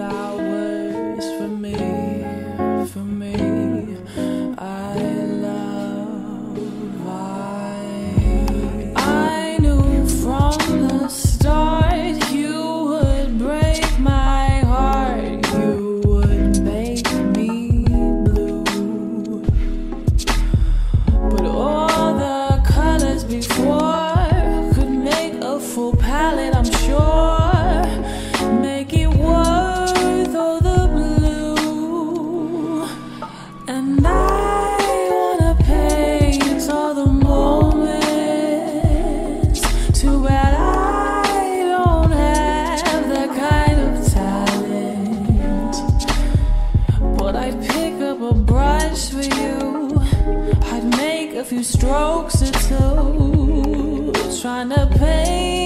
flowers for me, I knew from the start you would break my heart, you would make me blue, but all the colors before could make a full palette, I'm sure. For you, I'd make a few strokes or two, trying to paint.